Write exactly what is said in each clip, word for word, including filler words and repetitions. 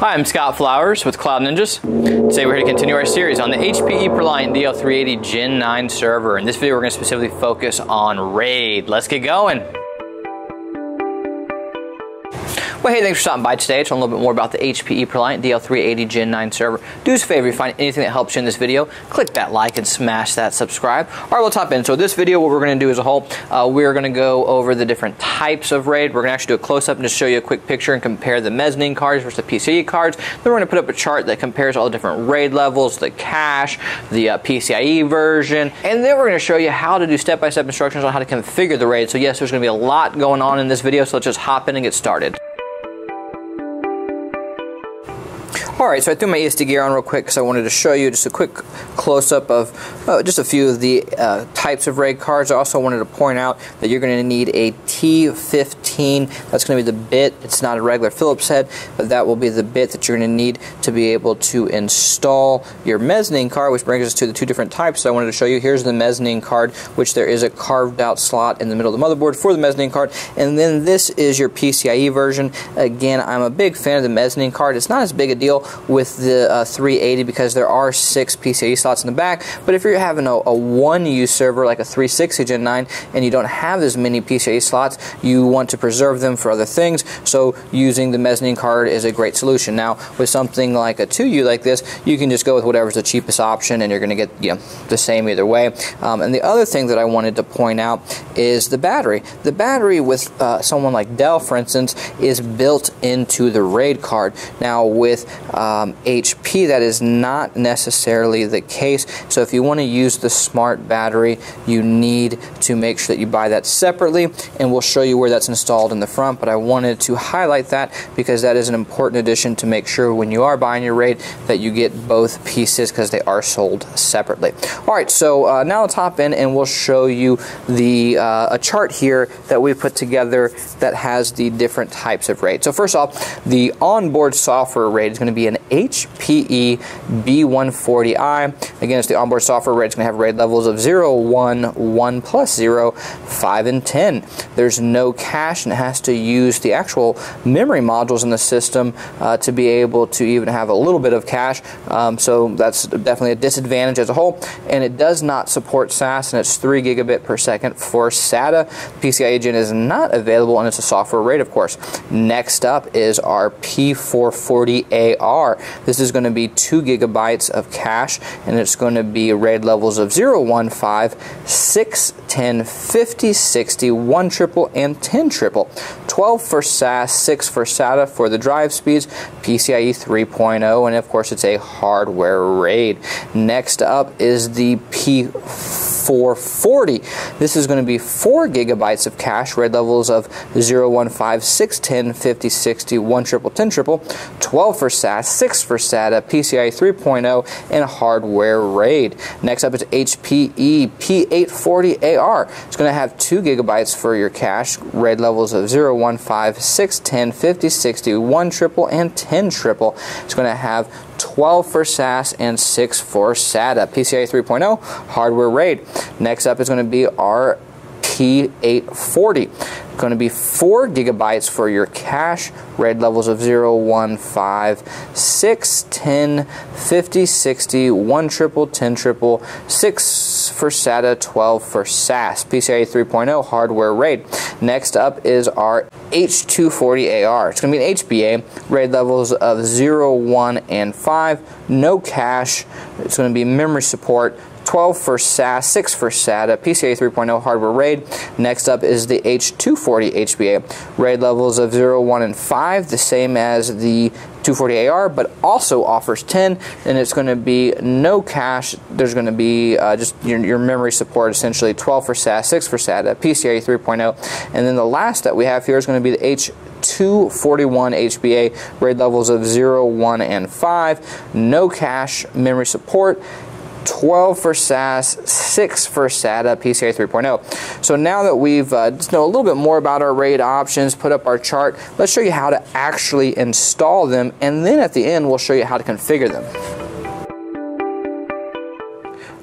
Hi, I'm Scott Flowers with Cloud Ninjas. Today we're here to continue our series on the H P E ProLiant D L three eighty Gen nine server. In this video, we're going to specifically focus on RAID. Let's get going. Well, hey, thanks for stopping by today to learn a little bit more about the H P E ProLiant D L three eighty Gen nine server. Do us a favor, if you find anything that helps you in this video, click that like and smash that subscribe. All right, we'll top in. So this video, what we're going to do as a whole, uh, we're going to go over the different types of RAID. We're going to actually do a close-up and just show you a quick picture and compare the mezzanine cards versus the P C I E cards. Then we're going to put up a chart that compares all the different RAID levels, the cache, the uh, P C I E version, and then we're going to show you how to do step-by-step instructions on how to configure the RAID. So yes, there's going to be a lot going on in this video, so let's just hop in and get started. Alright, so I threw my E S D gear on real quick because I wanted to show you just a quick close-up of uh, just a few of the uh, types of RAID cards. I also wanted to point out that you're going to need a T fifteen. That's going to be the bit. It's not a regular Phillips head, but that will be the bit that you're going to need to be able to install your mezzanine card, which brings us to the two different types that I wanted to show you. Here's the mezzanine card, which there is a carved-out slot in the middle of the motherboard for the mezzanine card. And then this is your P C I E version. Again, I'm a big fan of the mezzanine card. It's not as big a deal with the uh, three eighty because there are six P C I E slots in the back, but if you're having a, a one U server like a three sixty Gen nine and you don't have as many P C I E slots, you want to preserve them for other things, so using the mezzanine card is a great solution. Now, with something like a two U like this, you can just go with whatever's the cheapest option and you're going to get, you know, the same either way. Um, and the other thing that I wanted to point out is the battery. The battery with uh, someone like Dell, for instance, is built into the RAID card. Now, with Um, H P, that is not necessarily the case, so if you want to use the smart battery, you need to make sure that you buy that separately, and we'll show you where that's installed in the front, but I wanted to highlight that because that is an important addition to make sure when you are buying your RAID that you get both pieces because they are sold separately. Alright, so uh, now let's hop in and we'll show you the uh, a chart here that we put together that has the different types of RAID. So first off, the onboard software RAID is going to be be an H P E B one forty i. Again, it's the onboard software RAID. It's going to have RAID levels of zero, one, one plus zero, five, and ten. There's no cache, and it has to use the actual memory modules in the system uh, to be able to even have a little bit of cache. Um, so that's definitely a disadvantage as a whole. And it does not support S A S, and it's three gigabit per second for S A T A. P C I E Gen is not available, and it's a software RAID, of course. Next up is our P four forty A R. This is going to be two gigabytes of cache, and it's going to be RAID levels of zero, one, five, six, ten, fifty, sixty, one triple, and ten triple. twelve for S A S, six for S A T A for the drive speeds, P C I E three point oh, and of course it's a hardware RAID. Next up is the P four forty. This is going to be four gigabytes of cache, RAID levels of zero, one, five, six, ten, fifty, sixty, one triple, ten triple, twelve for S A S, six for S A T A, P C I E three point oh, and hardware RAID. Next up is H P E P eight forty A R. It's going to have two gigabytes for your cache, RAID levels of zero, one, five, six, ten, fifty, sixty, one triple, and ten triple. It's going to have twelve for S A S and six for S A T A. P C I E three point oh, hardware RAID. Next up is going to be our P eight forty. Going to be four gigabytes for your cache, RAID levels of zero, one, five, six, ten, fifty, sixty, one triple, ten triple, six for S A T A, twelve for S A S, P C I E three point oh, hardware RAID. Next up is our H two forty A R. It's going to be an H B A, RAID levels of zero, one, and five, no cache. It's going to be memory support, twelve for S A S, six for S A T A, P C I E three point oh, hardware RAID. Next up is the H two forty H B A. RAID levels of zero, one, and five, the same as the two forty A R, but also offers ten, and it's going to be no cache. There's going to be uh, just your, your memory support, essentially, twelve for S A S, six for S A T A, P C I E three point oh, and then the last that we have here is going to be the H two forty-one H B A, RAID levels of zero, one, and five, no cache, memory support, twelve for S A S, six for S A T A, P C I E three point oh. So now that we've uh, just know a little bit more about our RAID options, put up our chart, let's show you how to actually install them, and then at the end we'll show you how to configure them.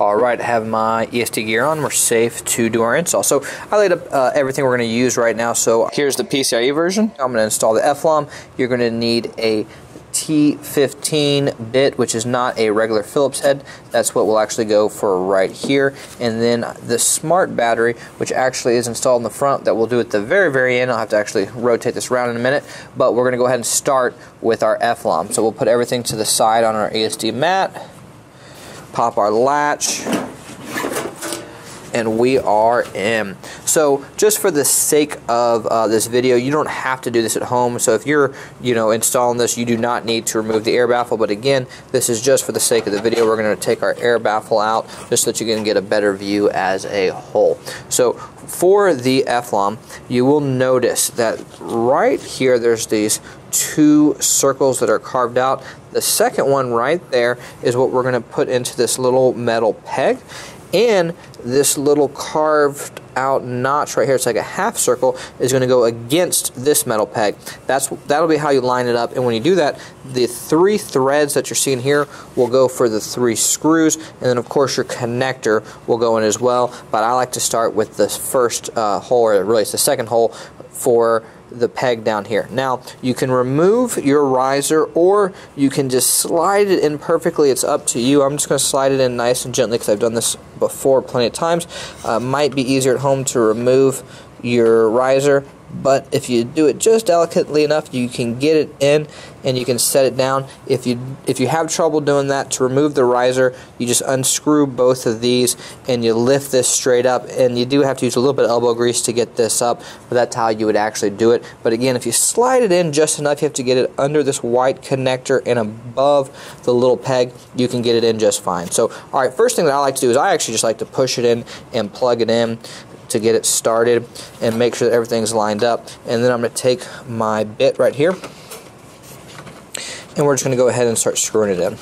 All right, I have my E S D gear on. We're safe to do our install. So I laid up uh, everything we're going to use right now. So here's the P C I E version. I'm going to install the F LOM. You're going to need a T fifteen bit, which is not a regular Phillips head. That's what will actually go for right here. And then the smart battery, which actually is installed in the front, that we'll do at the very, very end. I'll have to actually rotate this around in a minute, but we're going to go ahead and start with our F L O M. So we'll put everything to the side on our A S D mat, pop our latch, and we are in. So just for the sake of uh, this video, you don't have to do this at home. So if you're you know installing this, you do not need to remove the air baffle, but again, this is just for the sake of the video. We're going to take our air baffle out just so that you can get a better view as a whole. So for the F L O M, you will notice that right here there's these two circles that are carved out. The second one right there is what we're going to put into this little metal peg, and this little carved out notch right here, it's like a half circle, is going to go against this metal peg. That's that'll be how you line it up, and when you do that, the three threads that you're seeing here will go for the three screws, and then of course your connector will go in as well, but I like to start with the first uh, hole, or really it's the second hole for the peg down here. Now you can remove your riser, or you can just slide it in perfectly. It's up to you. I'm just going to slide it in nice and gently because I've done this before plenty of times. Uh, might be easier at home to remove your riser, but if you do it just delicately enough, you can get it in and you can set it down. If you if you have trouble doing that, to remove the riser, you just unscrew both of these and you lift this straight up, and you do have to use a little bit of elbow grease to get this up, but that's how you would actually do it. But again, if you slide it in just enough, you have to get it under this white connector and above the little peg, you can get it in just fine. So alright, first thing that I like to do is I actually just like to push it in and plug it in to get it started and make sure that everything's lined up. And then I'm going to take my bit right here, and we're just going to go ahead and start screwing it in.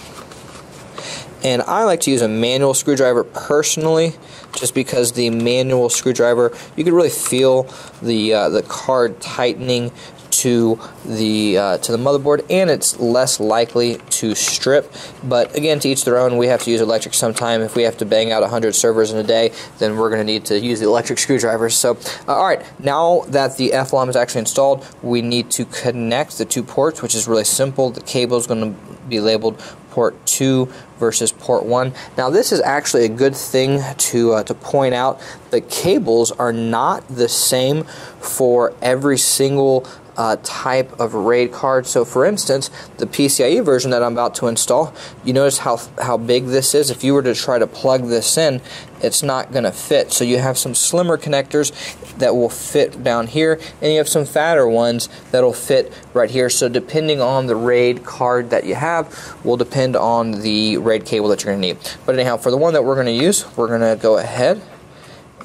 And I like to use a manual screwdriver personally, just because the manual screwdriver, you can really feel the uh, the card tightening to the uh, to the motherboard, and it's less likely to strip. But again, to each their own. We have to use electric sometime. If we have to bang out one hundred servers in a day, then we're going to need to use the electric screwdrivers. So uh, all right, now that the F L O M is actually installed, we need to connect the two ports, which is really simple. The cable is going to be labeled port two versus port one. Now this is actually a good thing to uh, to point out. The cables are not the same for every single Uh, type of RAID card. So for instance, the PCIe version that I'm about to install, you notice how how big this is. If you were to try to plug this in, it's not going to fit. So you have some slimmer connectors that will fit down here, and you have some fatter ones that will fit right here. So depending on the RAID card that you have will depend on the RAID cable that you're going to need. But anyhow, for the one that we're going to use, we're going to go ahead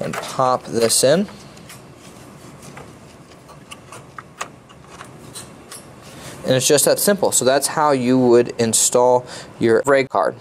and pop this in. And it's just that simple. So that's how you would install your RAID card.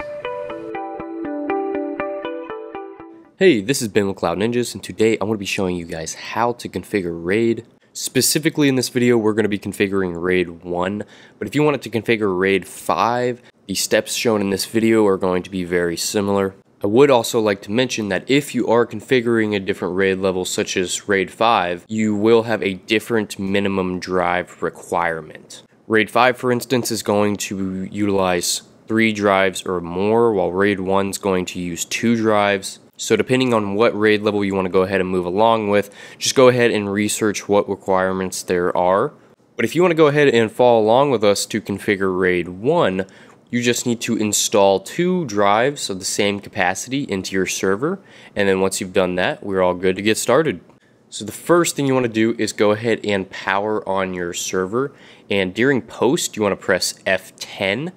Hey, this is Ben with Cloud Ninjas, and today I'm going to be showing you guys how to configure RAID. Specifically in this video, we're going to be configuring RAID one, but if you wanted to configure RAID five, the steps shown in this video are going to be very similar. I would also like to mention that if you are configuring a different RAID level, such as RAID five, you will have a different minimum drive requirement. RAID five, for instance, is going to utilize three drives or more, while RAID one is going to use two drives. So depending on what RAID level you want to go ahead and move along with, just go ahead and research what requirements there are. But if you want to go ahead and follow along with us to configure RAID one, you just need to install two drives of the same capacity into your server. And then once you've done that, we're all good to get started. So the first thing you want to do is go ahead and power on your server, and during post you want to press F ten.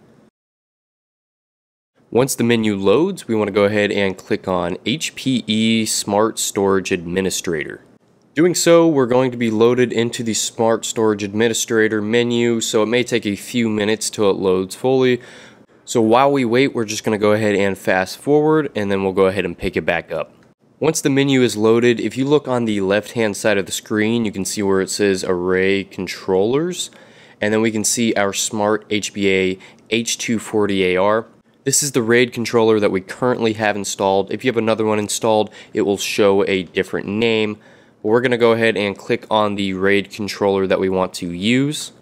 Once the menu loads, we want to go ahead and click on H P E Smart Storage Administrator. Doing so, we're going to be loaded into the Smart Storage Administrator menu, so it may take a few minutes till it loads fully. So while we wait, we're just going to go ahead and fast forward, and then we'll go ahead and pick it back up. Once the menu is loaded, if you look on the left-hand side of the screen, you can see where it says Array Controllers, and then we can see our Smart H B A H two forty A R. This is the RAID controller that we currently have installed. If you have another one installed, it will show a different name. But we're going to go ahead and click on the RAID controller that we want to use.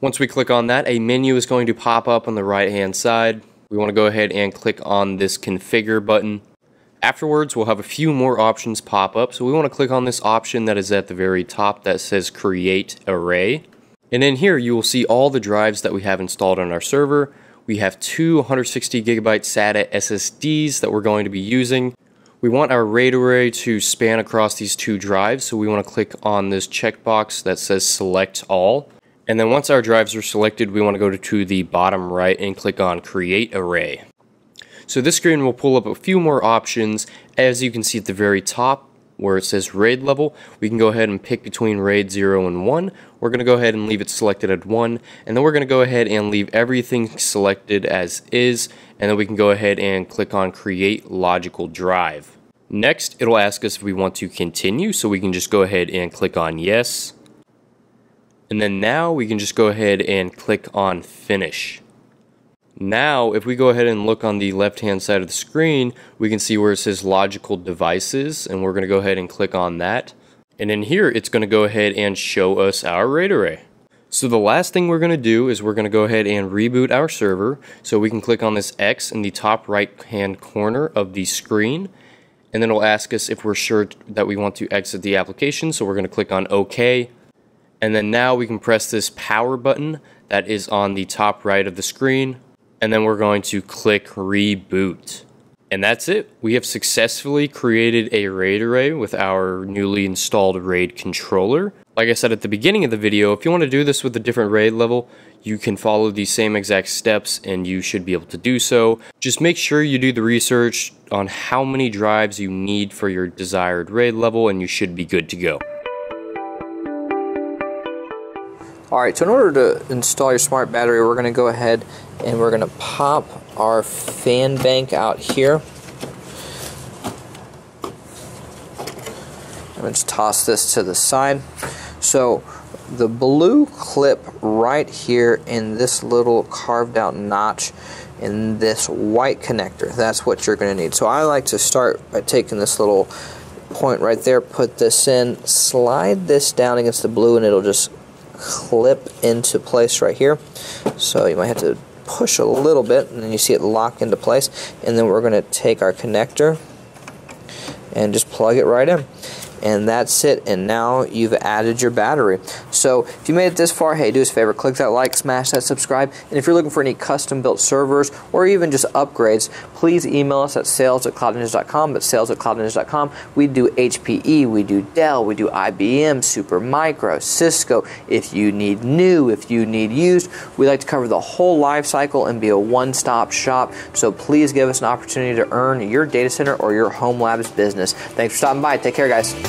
Once we click on that, a menu is going to pop up on the right hand side. We want to go ahead and click on this configure button. Afterwards, we'll have a few more options pop up. So we want to click on this option that is at the very top that says create array. And in here, you will see all the drives that we have installed on our server. We have two one hundred sixty gigabyte SATA S S Ds that we're going to be using. We want our RAID array to span across these two drives, so we want to click on this checkbox that says select all. And then once our drives are selected, we want to go to the bottom right and click on create array. So this screen will pull up a few more options. As you can see at the very top where it says RAID level, we can go ahead and pick between RAID zero and one. We're going to go ahead and leave it selected at one, and then we're going to go ahead and leave everything selected as is, and then we can go ahead and click on create logical drive. Next, it'll ask us if we want to continue, so we can just go ahead and click on yes. And then now we can just go ahead and click on finish. Now, if we go ahead and look on the left-hand side of the screen, we can see where it says logical devices, and we're going to go ahead and click on that. And in here, it's going to go ahead and show us our RAID array. So the last thing we're going to do is we're going to go ahead and reboot our server. So we can click on this X in the top right-hand corner of the screen, and then it'll ask us if we're sure that we want to exit the application. So we're going to click on OK. And then now we can press this power button that is on the top right of the screen. And then we're going to click reboot. And that's it. We have successfully created a RAID array with our newly installed RAID controller. Like I said at the beginning of the video, if you want to do this with a different RAID level, you can follow the same exact steps and you should be able to do so. Just make sure you do the research on how many drives you need for your desired RAID level and you should be good to go. All right, so in order to install your smart battery, we're going to go ahead and we're going to pop our fan bank out here. I'm going to toss this to the side. So the blue clip right here in this little carved out notch in this white connector, that's what you're going to need. So I like to start by taking this little point right there, put this in, slide this down against the blue, and it'll just clip into place right here. So you might have to push a little bit and then you see it lock into place, and then we're going to take our connector and just plug it right in, and that's it. And now you've added your battery. So if you made it this far, hey, do us a favor, click that like, smash that subscribe, and if you're looking for any custom built servers or even just upgrades, please email us at sales at cloud ninjas dot com. But sales at cloud ninjas dot com, we do H P E, we do Dell, we do I B M, Supermicro, Cisco. If you need new, if you need used, we like to cover the whole life cycle and be a one-stop shop. So please give us an opportunity to earn your data center or your home lab's business. Thanks for stopping by. Take care, guys.